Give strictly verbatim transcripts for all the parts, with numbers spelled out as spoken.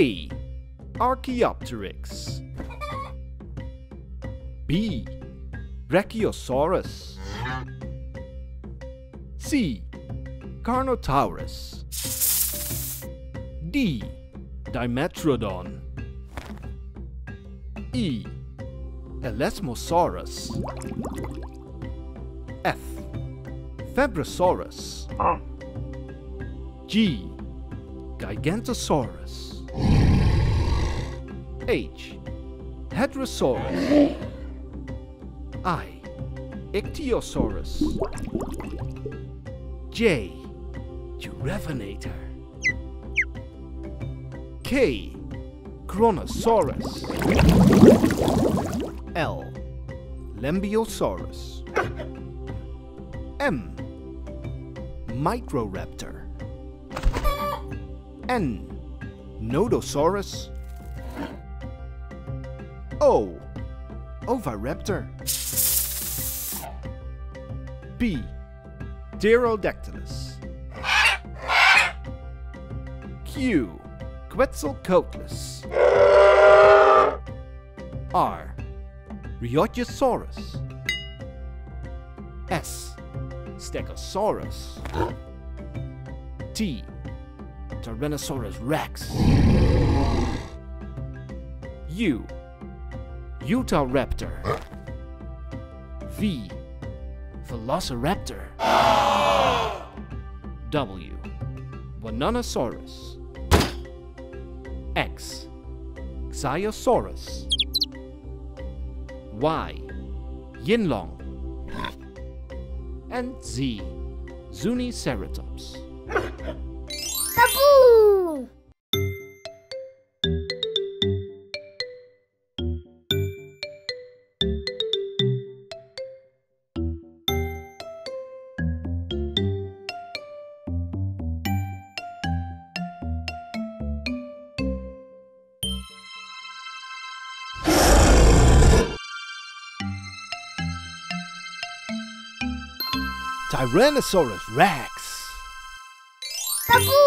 A. Archaeopteryx, B. Brachiosaurus, C. Carnotaurus, D. Dimetrodon, E. Elasmosaurus, F. Fabrosaurus, G. Gigantosaurus, H. Hadrosaurus, I. Ichthyosaurus, J. Juravenator, K. Kronosaurus, L. Lambeosaurus, M. Microraptor, N. Nodosaurus, O. Oviraptor, B. Pterodactylus, Q. Quetzalcoatlus, R. Riojasaurus, S. Stegosaurus, T. Tyrannosaurus rex, U. Utahraptor, V. Velociraptor, W. Wannanosaurus, X. Xiaosaurus, Y. Yinlong, and Z. Zuniceratops. Taboo! Tyrannosaurus rex. Taboo!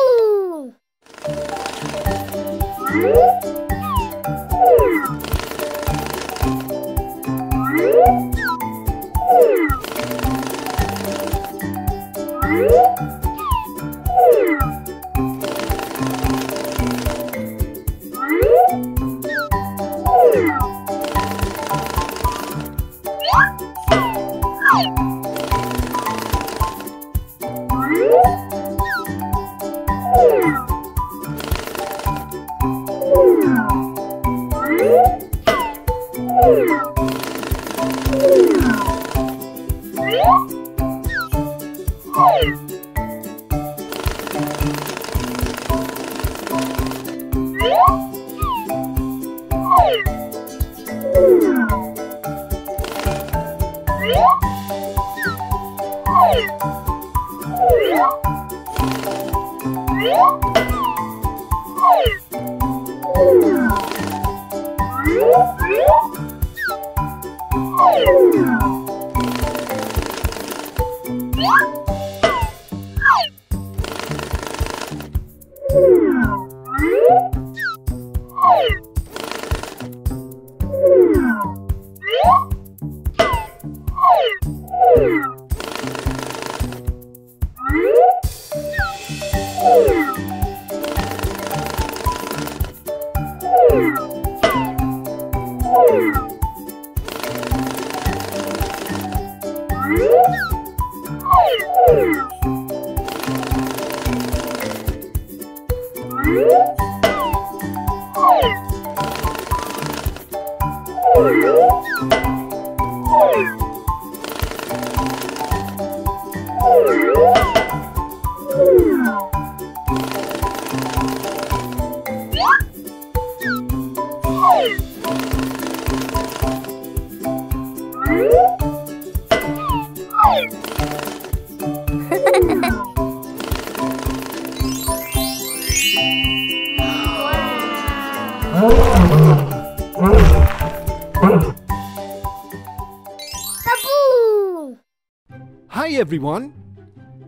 Hi everyone!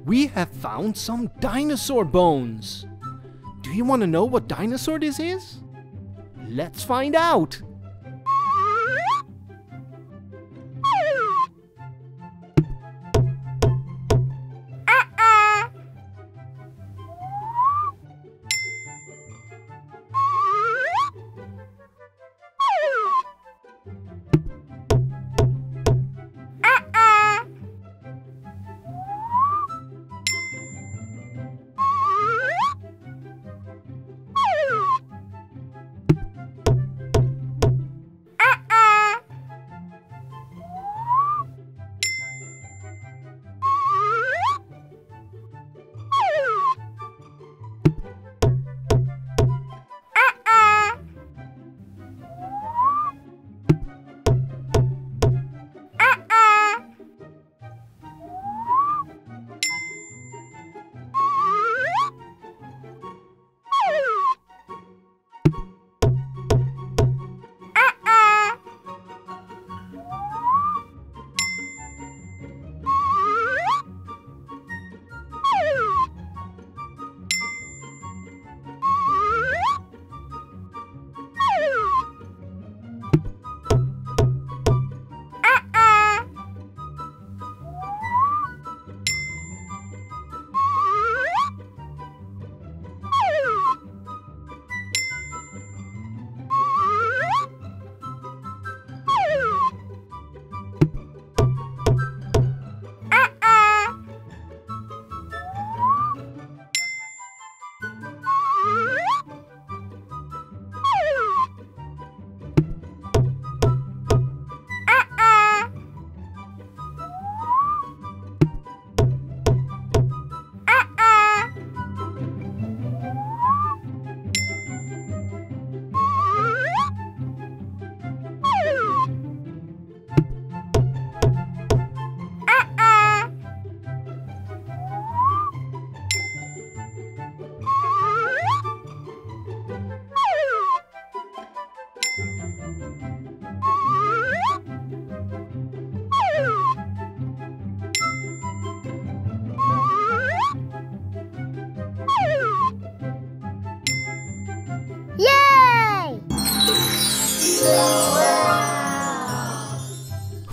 We have found some dinosaur bones! Do you want to know what dinosaur this is? Let's find out!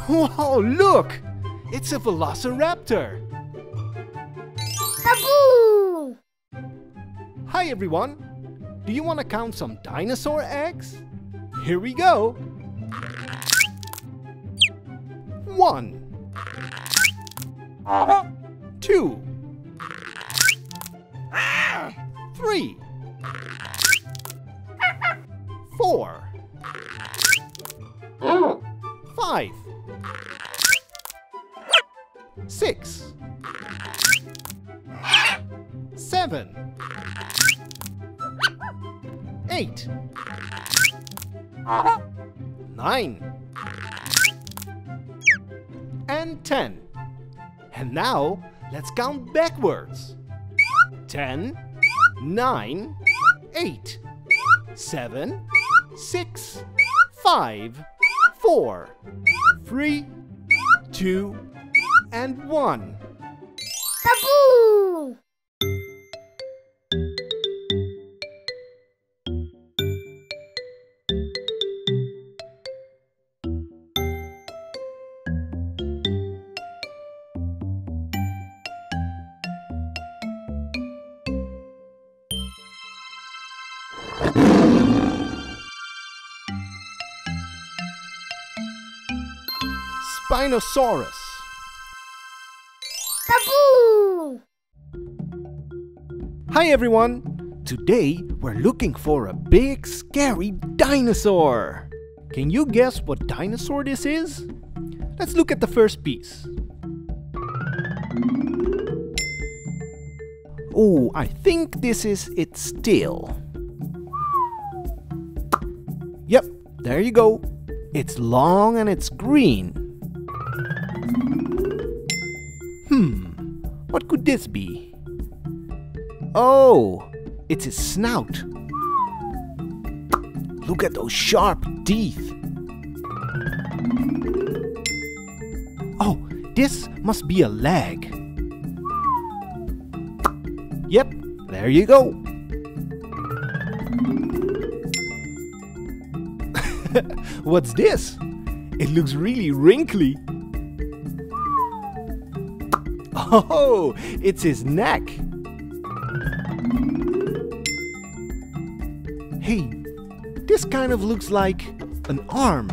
Wow, look! It's a Velociraptor! Kaboo! Hi everyone! Do you want to count some dinosaur eggs? Here we go! One. Two. Three. Four. Five. Six. Seven. Eight. Nine. And ten. And now, let's count backwards. Ten, nine, eight, seven, six, five, four, three, two, and one. Kaboo! Spinosaurus. Hi everyone! Today we're looking for a big scary dinosaur! Can you guess what dinosaur this is? Let's look at the first piece. Oh, I think this is its tail. Yep, there you go. It's long and it's green. Hmm, what could this be? Oh, it's his snout. Look at those sharp teeth. Oh, this must be a leg. Yep, there you go. What's this? It looks really wrinkly. Oh, it's his neck. Hey, this kind of looks like an arm,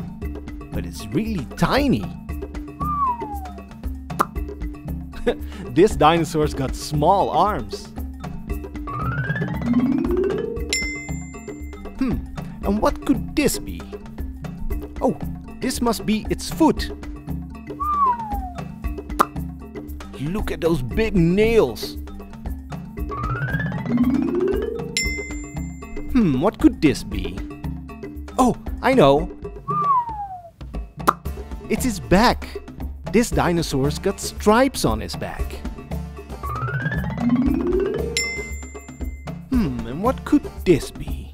but it's really tiny. This dinosaur's got small arms. Hmm, and what could this be? Oh, this must be its foot. Look at those big nails. Hmm, what could this be? Oh, I know. It's his back. This dinosaur's got stripes on his back. Hmm, and what could this be?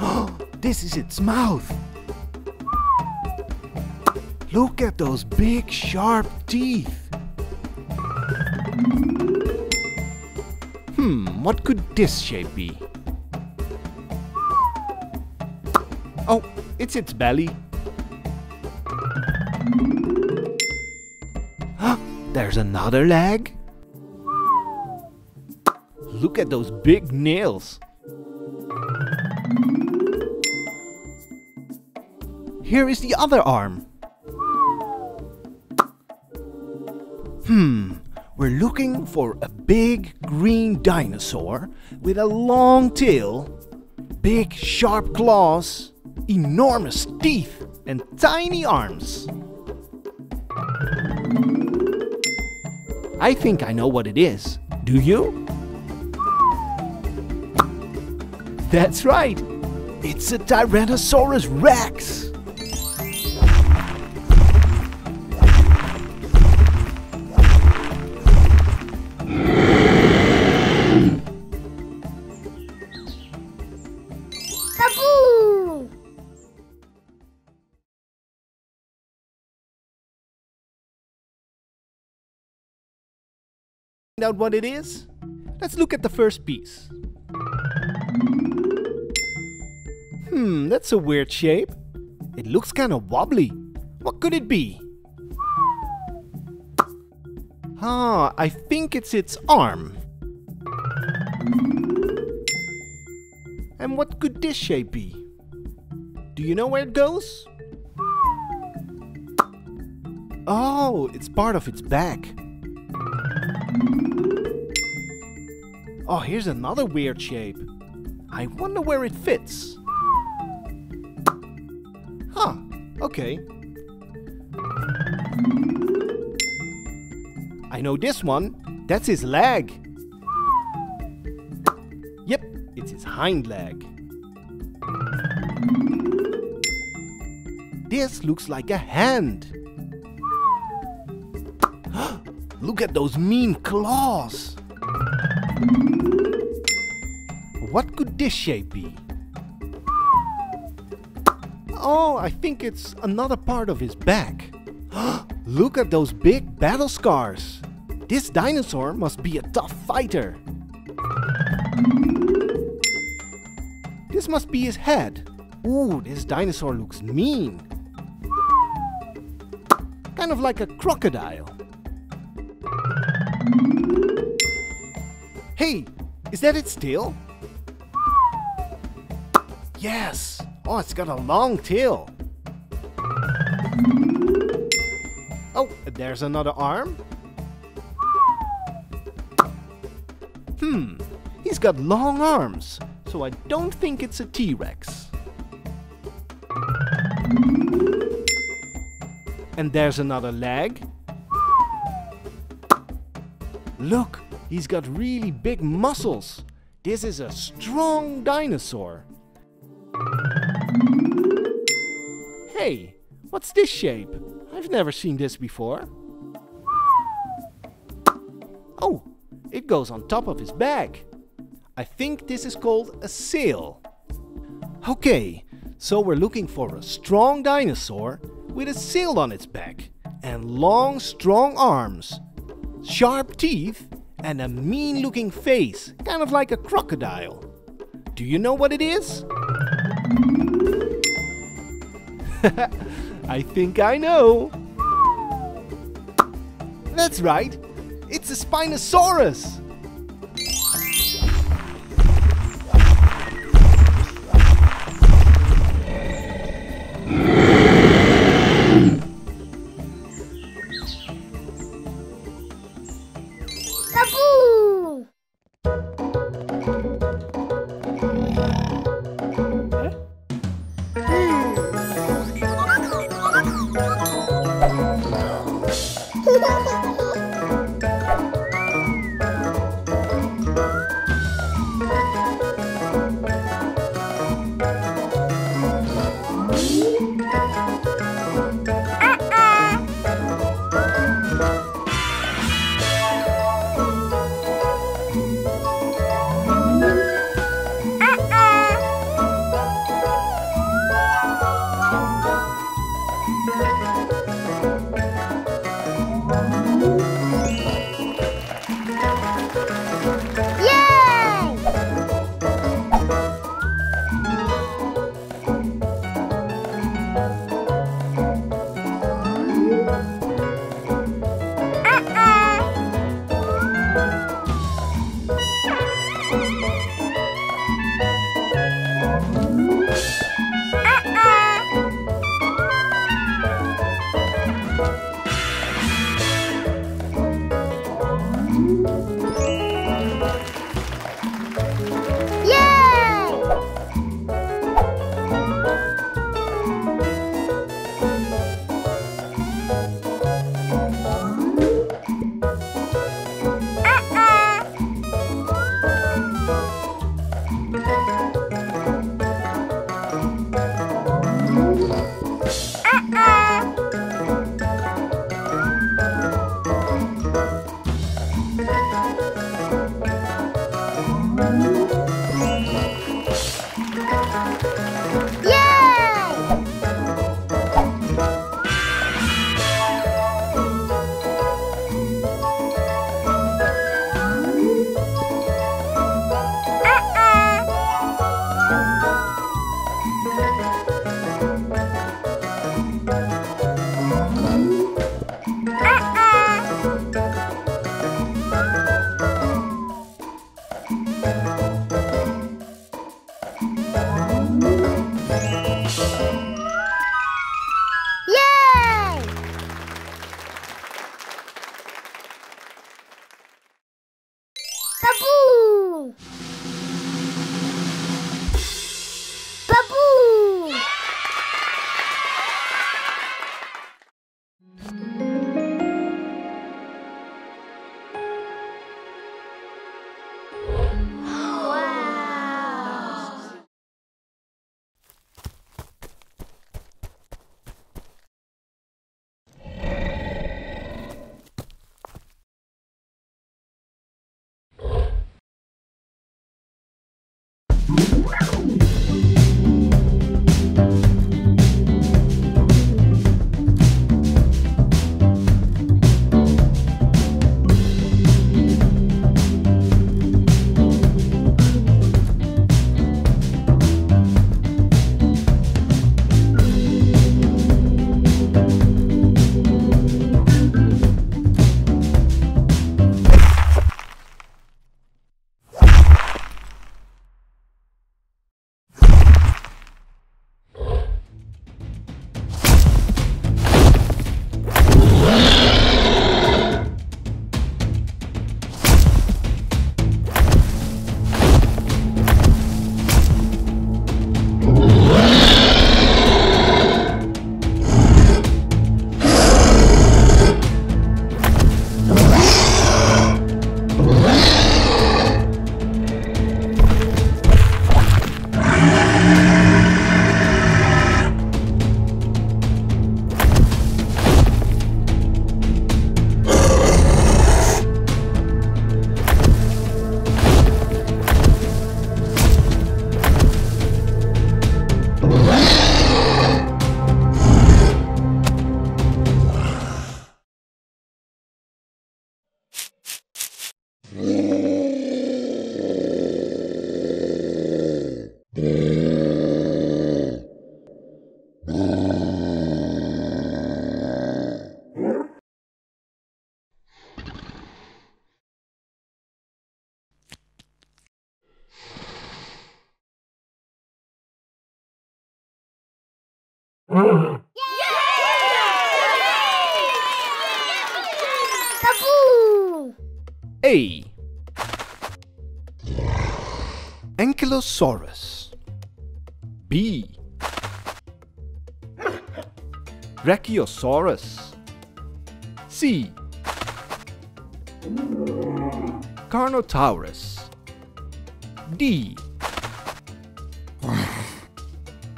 Oh, this is its mouth. Look at those big, sharp teeth. Hmm, what could this shape be? Oh, it's its belly. There's another leg. Look at those big nails. Here is the other arm. Hmm, we're looking for a big green dinosaur with a long tail, big sharp claws, enormous teeth and tiny arms. I think I know what it is. Do you? That's right. It's a Tyrannosaurus rex. Out what it is? Let's look at the first piece. Hmm, that's a weird shape. It looks kind of wobbly. What could it be? Ah, I think it's its arm. And what could this shape be? Do you know where it goes? Oh, it's part of its back. Oh, here's another weird shape. I wonder where it fits. Huh, okay. I know this one. That's his leg. Yep, it's his hind leg. This looks like a hand. Look at those mean claws. What could this shape be? Oh, I think it's another part of his back. Look at those big battle scars. This dinosaur must be a tough fighter. This must be his head. Ooh, this dinosaur looks mean. Kind of like a crocodile. Hey, is that its tail? Yes! Oh, it's got a long tail. Oh, there's another arm. Hmm, he's got long arms, so I don't think it's a T-Rex. And there's another leg. Look, he's got really big muscles. This is a strong dinosaur. Hey, what's this shape? I've never seen this before. Oh, it goes on top of his back. I think this is called a sail. Okay, so we're looking for a strong dinosaur with a sail on its back and long, strong arms, sharp teeth and a mean-looking face, kind of like a crocodile. Do you know what it is? I think I know. That's right. It's a Spinosaurus. Bye. Yay! Kaboom! A. Ankylosaurus. B. Brachiosaurus. C. Carnotaurus. D.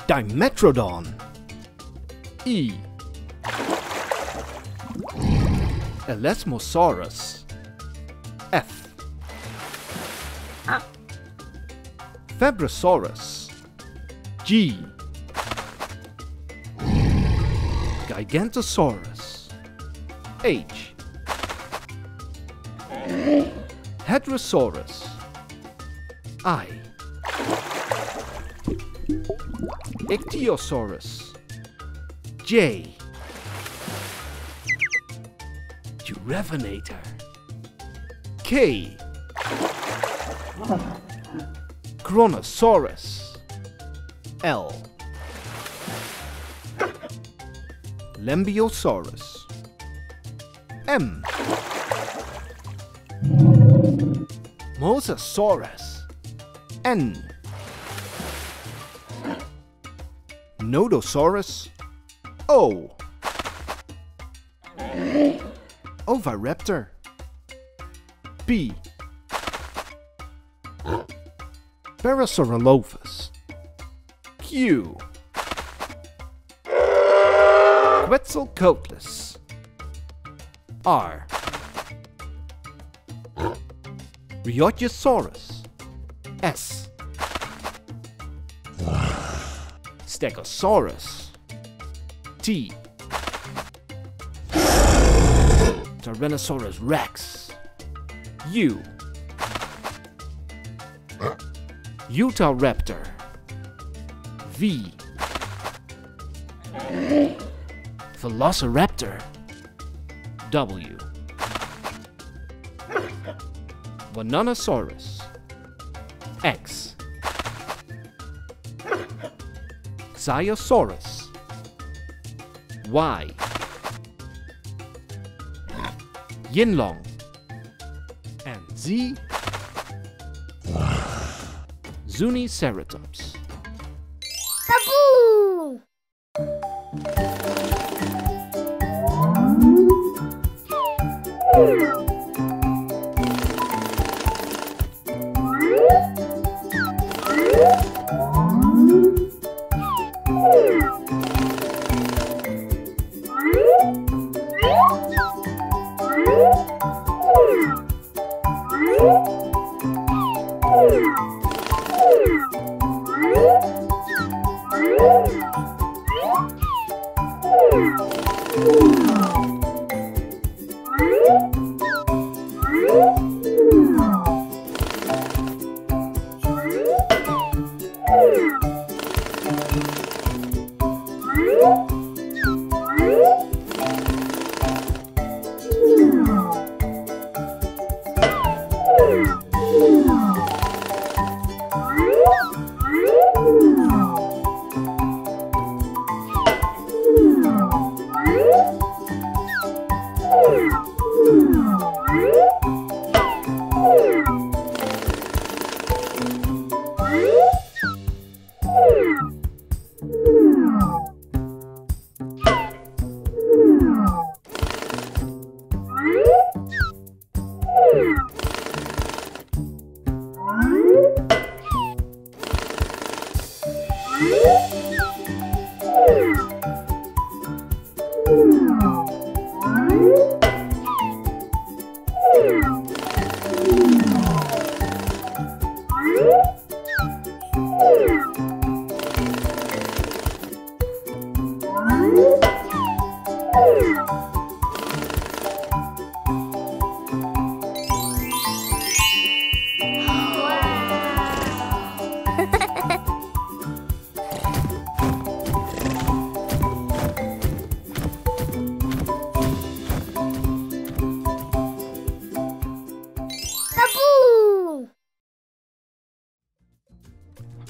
Dimetrodon. E. Elasmosaurus. F. Ah. Fabrosaurus. G. Gigantosaurus. H. Hadrosaurus. I. Ichthyosaurus. J. Juravenator. K. Kronosaurus. L. Lambeosaurus. M. Mosasaurus. N. Nodosaurus. O. Oviraptor. P. Parasaurolophus. Q. Quetzalcoatlus. R. Riojasaurus. S. Stegosaurus. T. Tyrannosaurus rex. U. Utahraptor. V. Velociraptor. W. Wannanosaurus. X. Xiaosaurus. Y. Yinlong. And Z. Zuniceratops. Kaboom!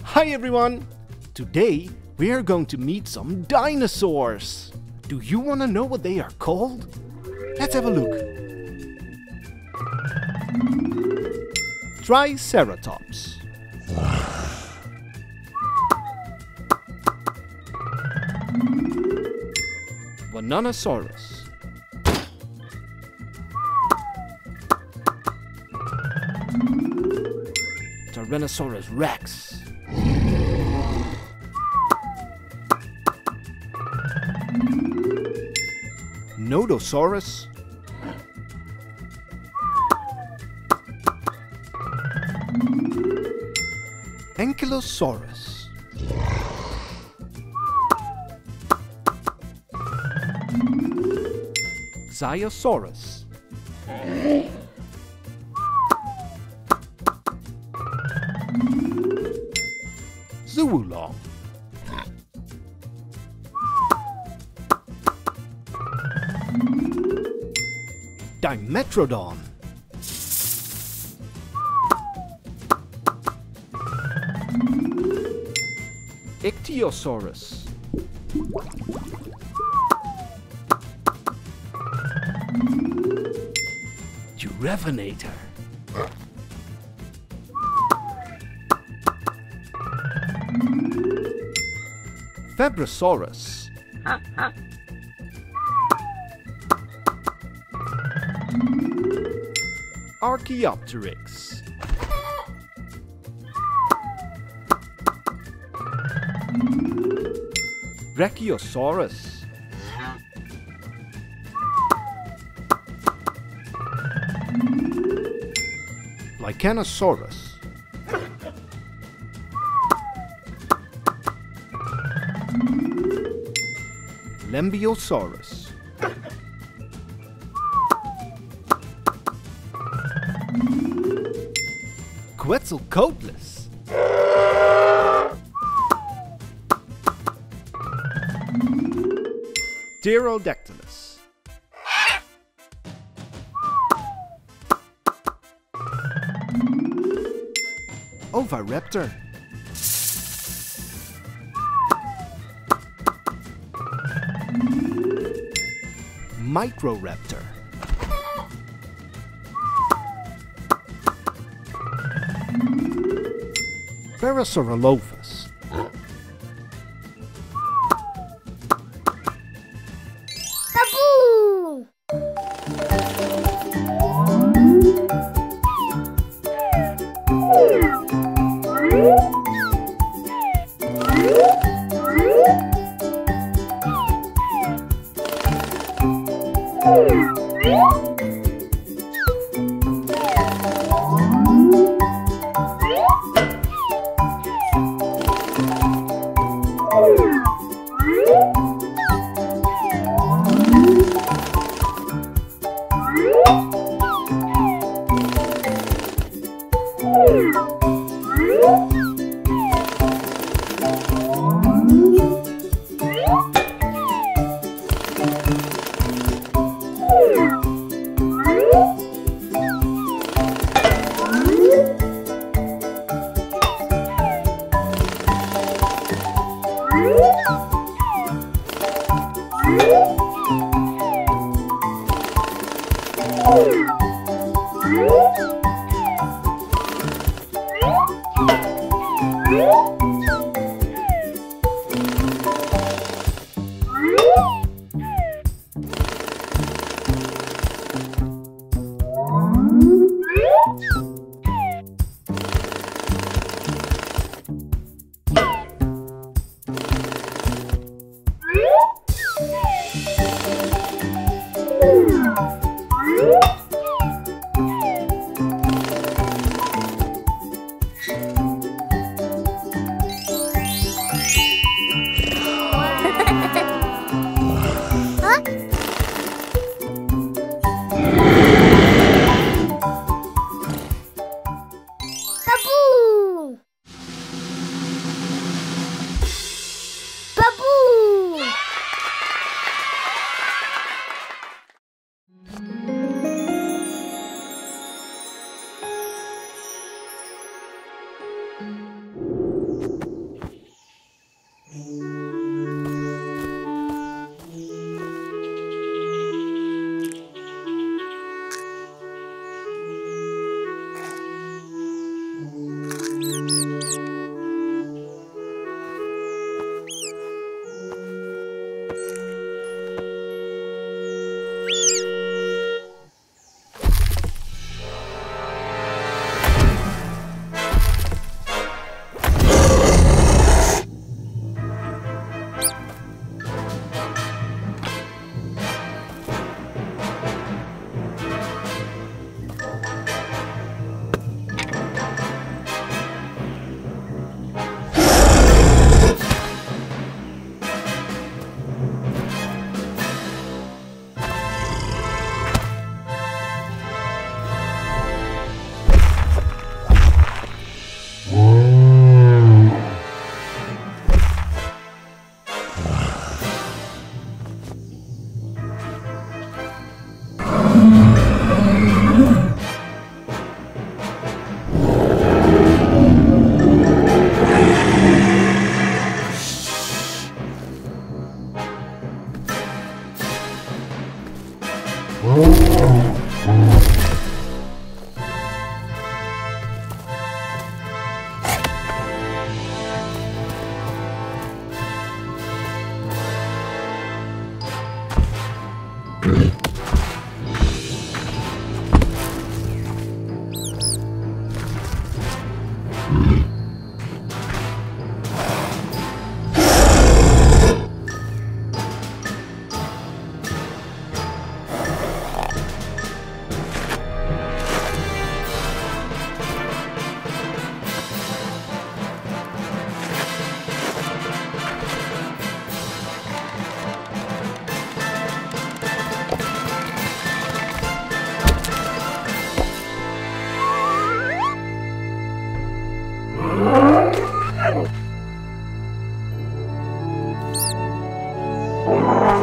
Hi everyone! Today we're going to meet some dinosaurs. Do you want to know what they are called? Let's have a look. Triceratops. Wannanosaurus. Tyrannosaurus rex. Nodosaurus. Ankylosaurus. Xiaosaurus. Zuulong. Dimetrodon. Ichthyosaurus. Juravenator. Fabrosaurus. Archaeopteryx. Brachiosaurus. Lycanosaurus. Lambeosaurus. Quetzalcoatlus. Pterodactylus. Oviraptor. Microraptor. Parasaurolophus. Baboo! Baboo!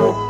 Oh.